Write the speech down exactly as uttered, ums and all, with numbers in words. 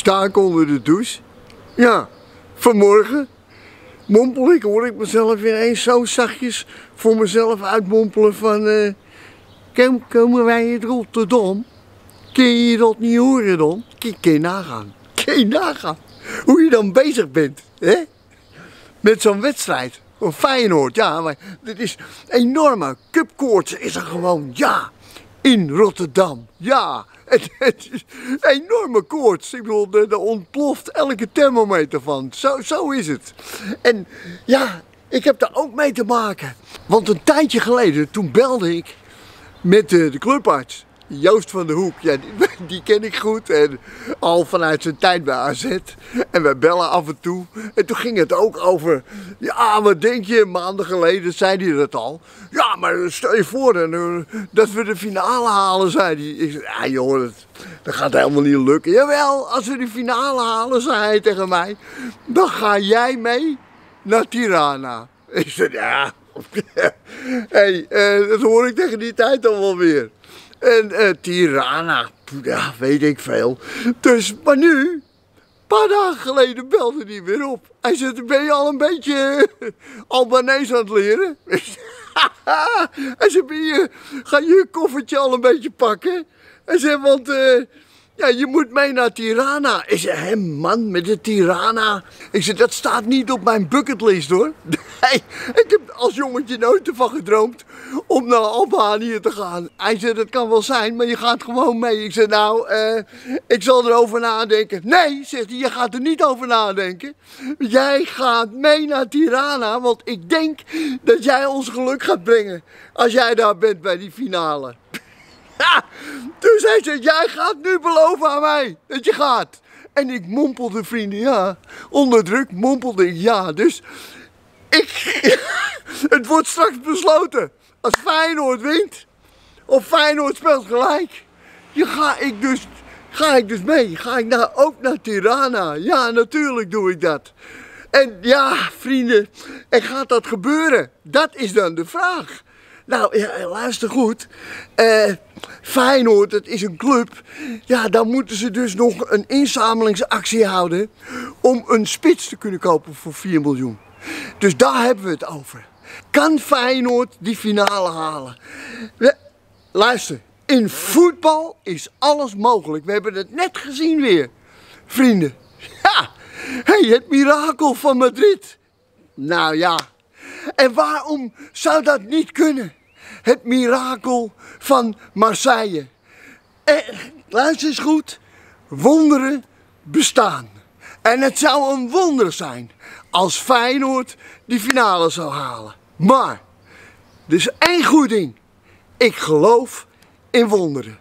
Sta ik onder de douche. Ja, vanmorgen mompel ik, hoor ik mezelf weer eens zo zachtjes voor mezelf uitmompelen van... Uh, kom, komen wij in Rotterdam? Kun je dat niet horen dan? Kun je nagaan. Kun je nagaan. Hoe je dan bezig bent, hè? Met zo'n wedstrijd. Of Feyenoord, ja, maar dit is enorme cupkoorts is er gewoon, ja, in Rotterdam, ja. Het, het is enorme koorts, ik bedoel, er ontploft elke thermometer van, zo, zo is het. En ja, ik heb daar ook mee te maken, want een tijdje geleden, toen belde ik met de, de clubarts, Joost van de Hoek, ja, die, die ken ik goed en al vanuit zijn tijd bij A Z. En wij bellen af en toe. En toen ging het ook over, ja, wat denk je, maanden geleden zei hij dat al. Ja, maar stel je voor dan, dat we de finale halen, zei hij. Ik zei, ja joh, dat, dat gaat helemaal niet lukken. Jawel, als we de finale halen, zei hij tegen mij, dan ga jij mee naar Tirana. Ik zei, ja, hey, uh, dat hoor ik tegen die tijd al wel weer. En uh, Tirana, ja, weet ik veel. Dus, maar nu, een paar dagen geleden belde hij weer op. Hij zei, ben je al een beetje uh, Albanees aan het leren? Hij zei, ben je, ga je je koffertje al een beetje pakken? Hij zei, want uh, ja, je moet mee naar Tirana. Ik zei, hé man, met de Tirana. Ik zei, dat staat niet op mijn bucketlist hoor. Hey, ik heb als jongetje nooit ervan gedroomd om naar Albanië te gaan. Hij zei, dat kan wel zijn, maar je gaat gewoon mee. Ik zei, nou, uh, ik zal erover nadenken. Nee, zegt hij, je gaat er niet over nadenken. Jij gaat mee naar Tirana, want ik denk dat jij ons geluk gaat brengen als jij daar bent bij die finale. Ja, dus hij zei, jij gaat nu beloven aan mij dat je gaat. En ik mompelde, vrienden, ja. Onder druk mompelde ik ja. Dus ik, het wordt straks besloten. Als Feyenoord wint, of Feyenoord speelt gelijk, ja, ga, ik dus, ga ik dus mee. Ga ik nou ook naar Tirana? Ja, natuurlijk doe ik dat. En ja, vrienden, en gaat dat gebeuren? Dat is dan de vraag. Nou, ja, luister goed. Uh, Feyenoord, dat is een club. Ja, daar moeten ze dus nog een inzamelingsactie houden om een spits te kunnen kopen voor vier miljoen. Dus daar hebben we het over. Kan Feyenoord die finale halen? We, luister, in voetbal is alles mogelijk. We hebben het net gezien weer. Vrienden, ja. Hey, het mirakel van Madrid. Nou ja. En waarom zou dat niet kunnen? Het mirakel van Marseille. En, luister eens goed. Wonderen bestaan. En het zou een wonder zijn als Feyenoord die finale zou halen. Maar, er is één goed ding. Ik geloof in wonderen.